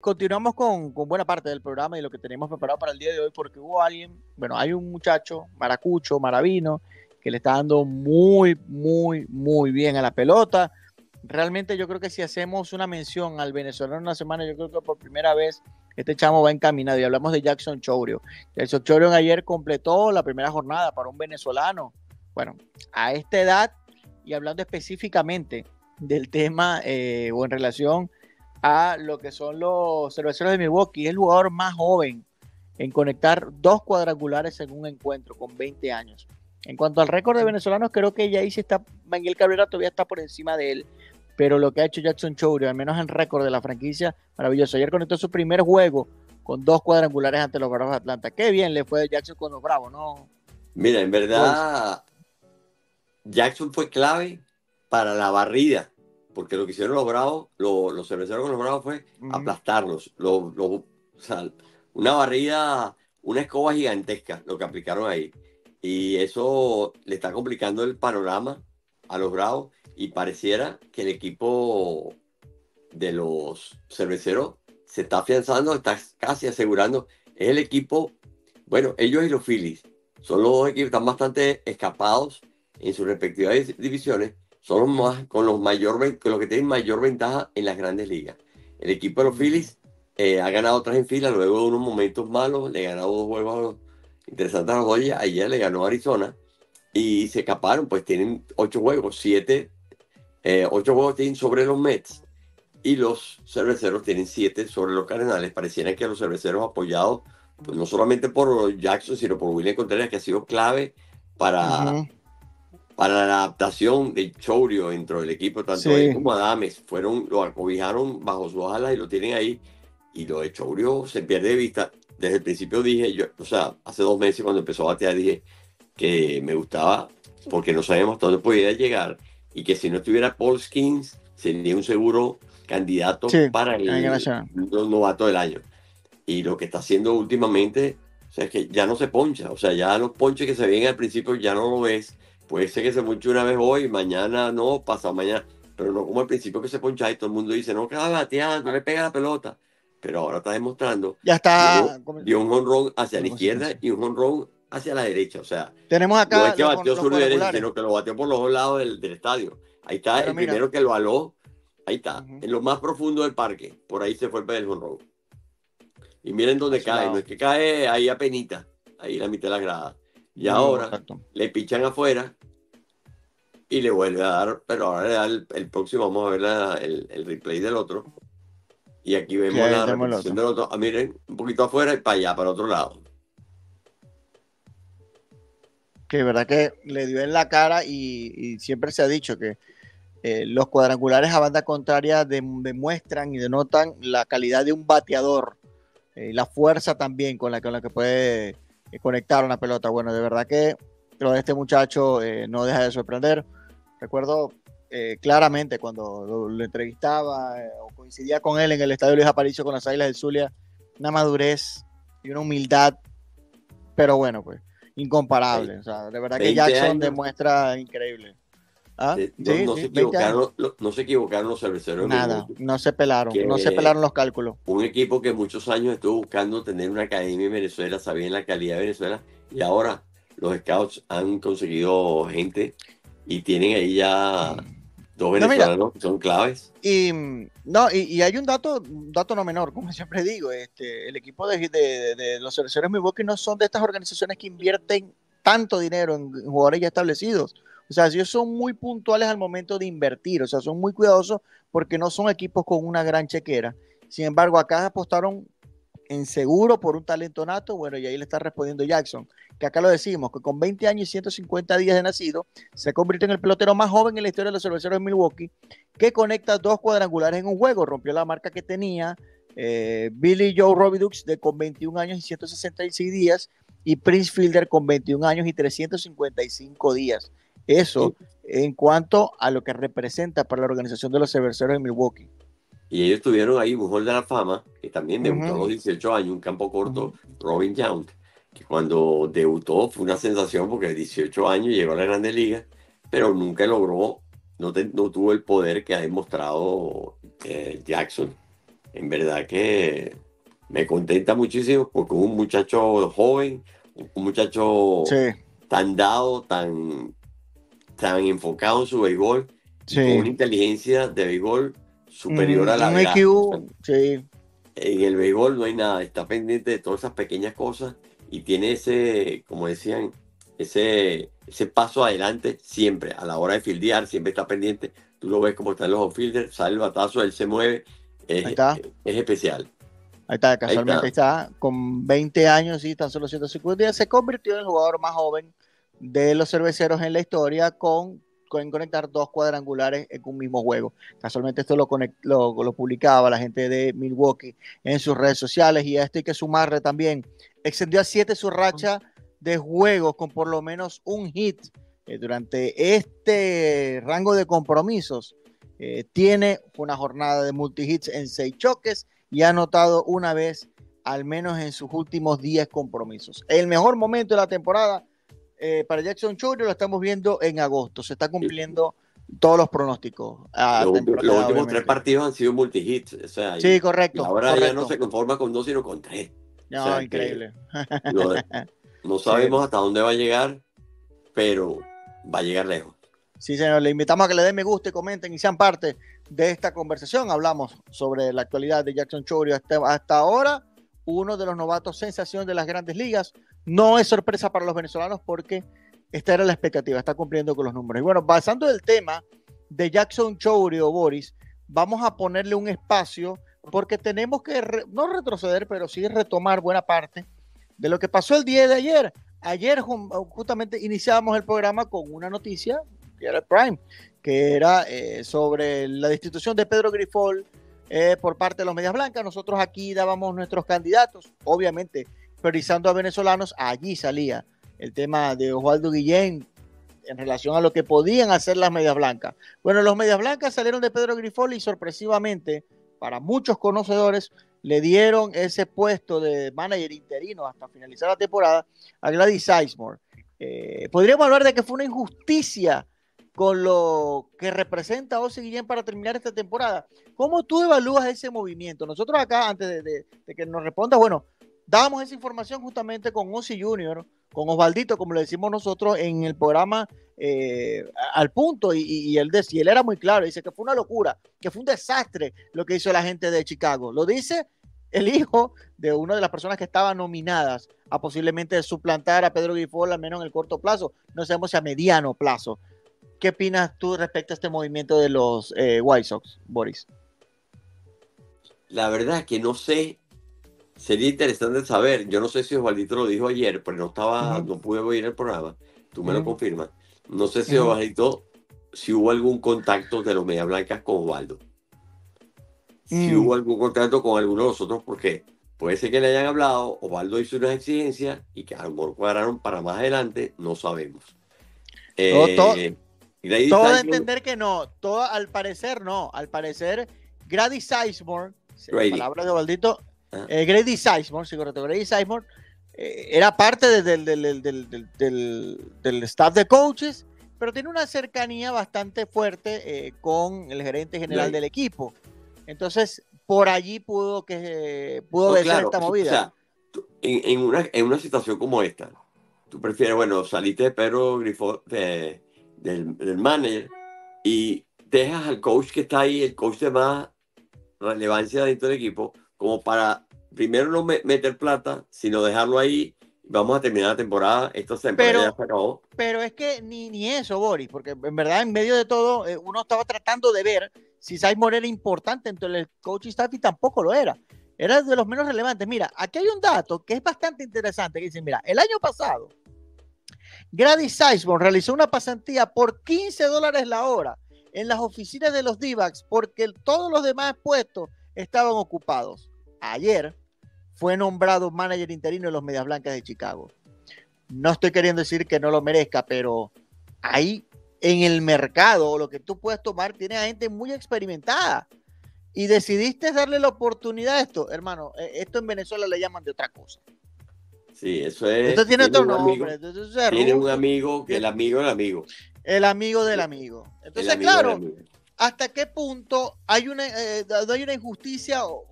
Continuamos con buena parte del programa y lo que tenemos preparado para el día de hoy, porque hubo alguien, bueno, hay un muchacho, maracucho, maravino, que le está dando muy bien a la pelota. Realmente yo creo que si hacemos una mención al venezolano una semana, yo creo que por primera vez este chamo va encaminado, y hablamos de Jackson Chourio. Jackson Chourio ayer completó la primera jornada para un venezolano. Bueno, a esta edad, y hablando específicamente del tema o en relación a lo que son los cerveceros de Milwaukee, es el jugador más joven en conectar 2 cuadrangulares en un encuentro con 20 años. En cuanto al récord de venezolanos, creo que ya ahí sí está, Miguel Cabrera todavía está por encima de él, pero lo que ha hecho Jackson Chourio, al menos en récord de la franquicia, maravilloso. Ayer conectó su primer juego con 2 cuadrangulares ante los Bravos de Atlanta. Qué bien le fue Jackson con los Bravos, ¿no? Mira, en verdad, Jackson fue clave para la barrida, porque lo que hicieron los Bravos, los cerveceros con los Bravos fue aplastarlos. Una barrida, una escoba gigantesca, lo que aplicaron ahí. Y eso le está complicando el panorama a los Bravos, y pareciera que el equipo de los cerveceros se está afianzando, está casi asegurando. Es el equipo, bueno, ellos y los Phillies son los dos equipos que están bastante escapados en sus respectivas divisiones, son los más, con los que tienen mayor ventaja en las grandes ligas. El equipo de los Phillies ha ganado 3 en fila, luego de unos momentos malos, le ganó 2 juegos interesantes a los Dodgers, ayer le ganó a Arizona, y se escaparon, pues tienen 8 juegos, 8 juegos tienen sobre los Mets, y los cerveceros tienen 7 sobre los Cardenales. Pareciera que los cerveceros apoyados, pues, no solamente por Jackson, sino por William Contreras, que ha sido clave para la adaptación de Chourio dentro del equipo, tanto él como Adames, lo acobijaron bajo sus alas y lo tienen ahí, y lo de Chourio se pierde de vista. Desde el principio dije, hace 2 meses cuando empezó a batear dije que me gustaba, porque no sabíamos hasta dónde podía llegar, y que si no estuviera Paul Skins, sería un seguro candidato para el novato del año. Y lo que está haciendo últimamente, es que ya no se poncha, ya los ponches que se ven al principio ya no lo ves. Puede ser que se ponche una vez hoy, mañana no, pasado mañana, pero no como al principio que se poncha y todo el mundo dice, no, que va bateando, no le pega la pelota. Pero ahora está demostrando. Ya está. Dio un jonrón hacia la izquierda y un jonrón hacia la derecha. Tenemos acá. No es que bateó sur y derecha, sino que lo bateó por los dos lados del estadio. Ahí está, pero el primero que lo aló. Ahí está, en lo más profundo del parque. Por ahí se fue el jonrón. Y miren dónde cae. No es que cae ahí apenita, ahí en la mitad de la grada. Y ahora le pichan afuera y le vuelve a dar. Pero ahora le da el próximo. Vamos a ver el replay del otro. Y aquí vemos la repetición del otro. Miren, un poquito afuera y para allá, para otro lado. Que es verdad que le dio en la cara, y siempre se ha dicho que los cuadrangulares a banda contraria demuestran y denotan la calidad de un bateador. La fuerza también con la que puede conectar una pelota. Bueno, de verdad que lo de este muchacho no deja de sorprender. Recuerdo claramente cuando lo entrevistaba o coincidía con él en el estadio Luis Aparicio con las Águilas del Zulia, una madurez y una humildad, pero bueno, pues incomparable. De verdad que Jackson demuestra increíble. No se equivocaron los cerveceros. Nada, no se pelaron, los cálculos. Un equipo que muchos años estuvo buscando tener una academia en Venezuela, sabían la calidad de Venezuela, y ahora los scouts han conseguido gente y tienen ahí ya 2 venezolanos que son claves. Y hay un dato no menor, como siempre digo, el equipo de los cerveceros Milwaukee no son de estas organizaciones que invierten tanto dinero en jugadores ya establecidos. Ellos son muy puntuales al momento de invertir, son muy cuidadosos porque no son equipos con una gran chequera. Sin embargo, acá apostaron en seguro por un talento nato, y ahí le está respondiendo Jackson, que acá lo decimos, que con 20 años y 150 días de nacido, se convirtió en el pelotero más joven en la historia de los cerveceros de Milwaukee, que conecta 2 cuadrangulares en un juego, rompió la marca que tenía Billy Joe Robidux con 21 años y 166 días, y Prince Fielder con 21 años y 355 días. Eso en cuanto a lo que representa para la organización de los cerveceros de Milwaukee. Y ellos tuvieron ahí un Hall de la Fama, que también debutó a los 18 años, un campo corto, Robin Young, que cuando debutó fue una sensación porque a 18 años llegó a la Grande Liga, pero nunca logró, no tuvo el poder que ha demostrado Jackson. en verdad que me contenta muchísimo porque un muchacho joven, un muchacho tan dado, tan enfocado en su béisbol, con una inteligencia de béisbol superior a la verdad. En el béisbol no hay nada, está pendiente de todas esas pequeñas cosas y tiene ese, como decían, ese paso adelante siempre, a la hora de fildear, siempre está pendiente. Tú lo ves como están los outfielders, sale el batazo, él se mueve, es especial. Ahí está, casualmente está, con 20 años y tan solo 150 días, se convirtió en el jugador más joven de los cerveceros en la historia con conectar dos cuadrangulares en un mismo juego. Casualmente esto lo publicaba la gente de Milwaukee en sus redes sociales, y a esto hay que sumarle también. Extendió a 7 su racha de juegos con por lo menos un hit durante este rango de compromisos. Tiene una jornada de multihits en 6 choques y ha anotado una vez, al menos en sus últimos 10 compromisos. El mejor momento de la temporada para Jackson Chourio lo estamos viendo en agosto. Se está cumpliendo todos los pronósticos. Los últimos 3 partidos han sido multihits. O sea, correcto. Ahora ya no se conforma con 2, sino con 3. No, o sea, increíble. No sabemos hasta dónde va a llegar, pero va a llegar lejos. Sí, señor, le invitamos a que le den me gusta y comenten y sean parte de esta conversación. Hablamos sobre la actualidad de Jackson Chourio hasta ahora, uno de los novatos sensación de las grandes ligas. No es sorpresa para los venezolanos porque esta era la expectativa, está cumpliendo con los números. Y bueno, basando el tema de Jackson Chourio, Boris, vamos a ponerle un espacio porque tenemos que, no retroceder, pero sí retomar buena parte de lo que pasó el día de ayer. Ayer justamente iniciábamos el programa con una noticia, que era sobre la destitución de Pedro Grifol por parte de los Medias Blancas. Nosotros aquí dábamos nuestros candidatos, obviamente priorizando a venezolanos. Allí salía el tema de Oswaldo Guillén en relación a lo que podían hacer las Medias Blancas. Bueno, los Medias Blancas salieron de Pedro Grifol y sorpresivamente, para muchos conocedores, le dieron ese puesto de manager interino hasta finalizar la temporada a Grady Sizemore. Podríamos hablar de que fue una injusticia con lo que representa Oswaldo Guillén para terminar esta temporada. ¿Cómo tú evalúas ese movimiento? Nosotros acá, antes de que nos respondas, bueno, dábamos esa información justamente con Ossi Junior, con Osvaldito, como le decimos nosotros en el programa Al Punto, y él decía, él era muy claro, dice que fue una locura, que fue un desastre lo que hizo la gente de Chicago. Lo dice el hijo de una de las personas que estaban nominadas a posiblemente suplantar a Pedro Grifol, al menos en el corto plazo, no sabemos si a mediano plazo. ¿Qué opinas tú respecto a este movimiento de los White Sox, Boris? La verdad es que no sé. Sería interesante saber. Yo no sé si Osvaldito lo dijo ayer, pero no estaba, no pude oír el programa. Tú me lo confirmas. No sé si Osvaldito, si hubo algún contacto de los Medias Blancas con Osvaldo. Si hubo algún contacto con alguno de nosotros, porque puede ser que le hayan hablado. Osvaldo hizo unas exigencias y que a lo mejor cuadraron para más adelante. No sabemos. Todo de entender que no, todo al parecer no, al parecer Grady Sizemore, palabra de Osvaldito, Grady Sizemore, sí, correcto, Grady Sizemore era parte del staff de coaches, pero tiene una cercanía bastante fuerte con el gerente general del equipo, entonces por allí pudo ver esta movida. O sea, en una situación como esta, tú prefieres, bueno, saliste de Pedro Grifol, del manager, y dejas al coach que está ahí, el coach de más relevancia dentro del equipo, como para primero no meter plata, sino dejarlo ahí. Vamos a terminar la temporada, ya se acabó. Pero es que ni eso, Boris, porque en verdad en medio de todo uno estaba tratando de ver si Sizemore era importante, entonces el coaching staff y tampoco lo era. Era de los menos relevantes. Mira, aquí hay un dato que es bastante interesante, que dice, mira, el año pasado Grady Sizemore realizó una pasantía por $15 la hora en las oficinas de los D-backs porque todos los demás puestos estaban ocupados. Ayer fue nombrado manager interino de los Medias Blancas de Chicago. No estoy queriendo decir que no lo merezca, pero ahí en el mercado, lo que tú puedes tomar, tiene a gente muy experimentada. Y decidiste darle la oportunidad a esto, hermano. Esto en Venezuela le llaman de otra cosa. Sí, eso es. Entonces tiene otro nombre. Tiene un amigo, que el amigo del amigo. El amigo del amigo. Entonces, claro, ¿hasta qué punto hay una injusticia o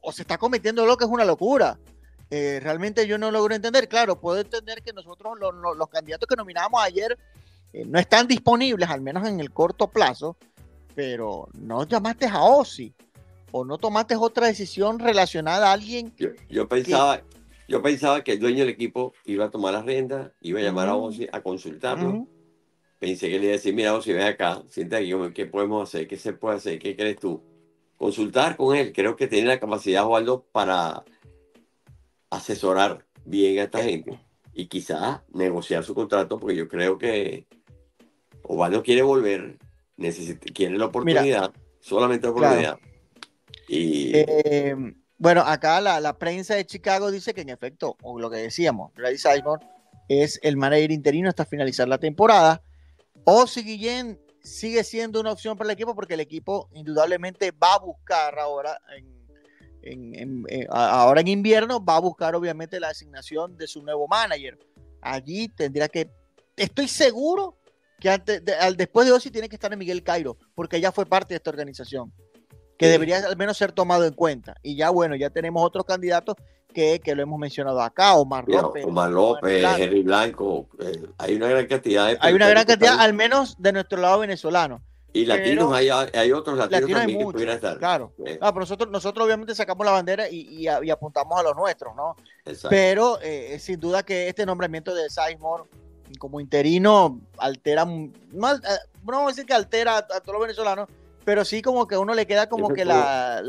o se está cometiendo lo que es una locura. Realmente yo no logro entender. Claro, puedo entender que nosotros los candidatos que nominamos ayer no están disponibles, al menos en el corto plazo, pero no llamaste a Ozzy o no tomaste otra decisión relacionada a alguien. Yo pensaba que el dueño del equipo iba a tomar las riendas, iba a llamar a Ozzy a consultarlo. Pensé que le iba a decir, mira Ozzy, ven acá, siéntate aquí, ¿qué podemos hacer? ¿Qué se puede hacer? ¿Qué crees tú? Consultar con él. Creo que tiene la capacidad, Oswaldo, para asesorar bien a esta gente y quizás negociar su contrato, porque yo creo que Oswaldo quiere volver, quiere la oportunidad, solamente la oportunidad. Claro. Y bueno, acá la prensa de Chicago dice que en efecto, o lo que decíamos, Grady Sizemore es el manager interino hasta finalizar la temporada. Oswaldo Guillén sigue siendo una opción para el equipo, porque el equipo indudablemente va a buscar ahora en invierno, va a buscar obviamente la asignación de su nuevo manager. Allí tendría que, estoy seguro que después de Ozzy tiene que estar en Miguel Cairo, porque ya fue parte de esta organización, que debería al menos ser tomado en cuenta. Y ya bueno, ya tenemos otros candidatos que lo hemos mencionado acá, Omar López, Henry Blanco, hay una gran cantidad de... Hay una gran cantidad, al menos de nuestro lado venezolano. Y latinos, hay otros latinos también que pudieran estar. Claro, pero nosotros obviamente sacamos la bandera y apuntamos a los nuestros, ¿no? Exacto. Pero sin duda que este nombramiento de Sizemore como interino altera, no vamos a decir que altera a todos los venezolanos, pero sí como que a uno le queda como que la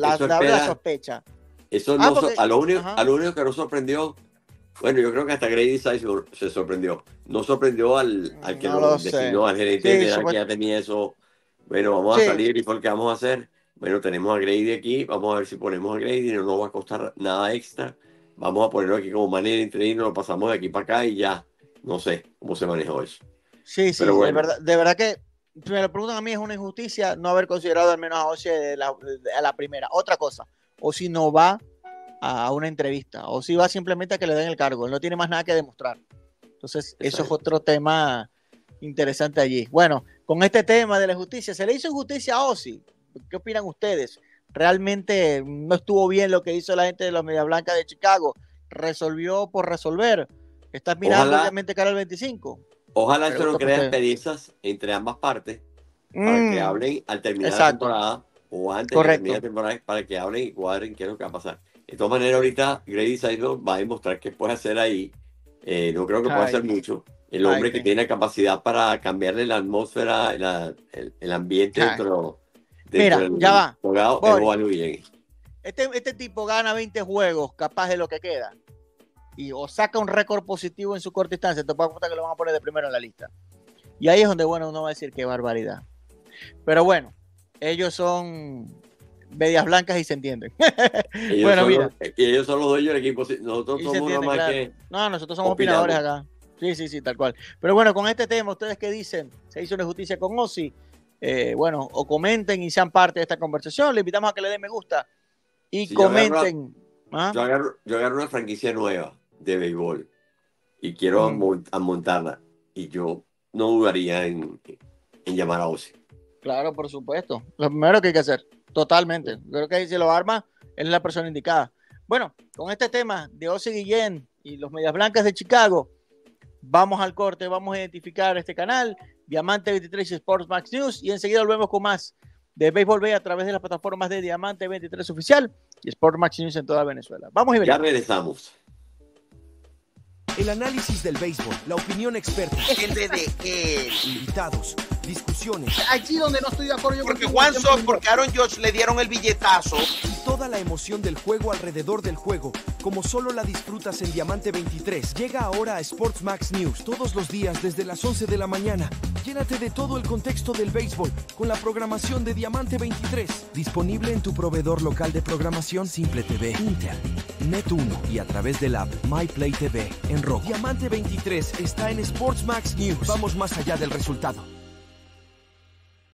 sospecha. Eso no, porque a lo único que nos sorprendió, bueno, yo creo que hasta Grady Sizemore se sorprendió. No sorprendió al que no lo designó, al gerente, que ya tenía eso. Bueno, vamos a salir y ¿por qué vamos a hacer? Bueno, tenemos a Grady aquí, vamos a ver si ponemos a Grady, no nos va a costar nada extra, vamos a ponerlo aquí como manager interino, lo pasamos de aquí para acá y ya, no sé cómo se manejó eso. Sí, pero bueno. de verdad que, si me lo preguntan a mí, es una injusticia no haber considerado al menos a Ozzy a la primera. Otra cosa, Ozzy no va a una entrevista, Ozzy va simplemente a que le den el cargo, él no tiene más nada que demostrar. Entonces, eso es otro tema interesante allí. Bueno, con este tema de la justicia, ¿se le hizo injusticia a Ozzy? ¿Qué opinan ustedes? ¿Realmente no estuvo bien lo que hizo la gente de los Media Blanca de Chicago? ¿Resolvió por resolver? ¿Estás mirando obviamente cara al 25? Ojalá eso no crea perezas entre ambas partes para que hablen al terminar la temporada o antes de terminar la temporada, para que hablen y cuadren qué es lo que va a pasar. De todas maneras, ahorita Grady Sizemore va a demostrar qué puede hacer ahí. No creo que pueda hacer mucho. El hombre que tiene la capacidad para cambiarle la atmósfera, el ambiente dentro. Mira, ya va. Boris, este tipo gana 20 juegos, capaz de lo que queda. Y o saca un récord positivo en su corta distancia, te puedo apuntar que lo van a poner de primero en la lista. Y ahí es donde, bueno, uno va a decir qué barbaridad. Pero bueno, ellos son medias blancas y se entienden. Ellos son los dueños del equipo. Nosotros somos nada más que... No, nosotros somos opinadores acá. Sí, tal cual. Pero bueno, con este tema, ¿ustedes qué dicen? ¿Se hizo una injusticia con Ozzy? Bueno, o comenten y sean parte de esta conversación. Le invitamos a que le den me gusta y comenten. Yo agarro una franquicia nueva de béisbol y quiero montarla. Y yo no dudaría en llamar a Ozzy. Claro, por supuesto. Lo primero que hay que hacer. Totalmente. Creo que si lo arma, él es la persona indicada. Bueno, con este tema de Ozzy Guillén y los Medias Blancas de Chicago, vamos al corte, vamos a identificar este canal, Diamante23 Sportsmax News, y enseguida volvemos con más de Béisbol Bay a través de las plataformas de Diamante23 Oficial y Sportsmax News en toda Venezuela. Vamos y venimos. Ya regresamos. El análisis del béisbol, la opinión experta, gente de él, invitados, discusiones. Allí donde no estoy de acuerdo yo, porque Juan Soto, porque Aaron Judge le dieron el billetazo. Y toda la emoción del juego alrededor del juego, como solo la disfrutas en Diamante 23. Llega ahora a Sportsmax News todos los días desde las 11 de la mañana. Llénate de todo el contexto del béisbol con la programación de Diamante 23. Disponible en tu proveedor local de programación Simple TV, Intel, Net1 y a través del app MyPlay TV en Rojo. Diamante 23 está en Sportsmax News. Vamos más allá del resultado.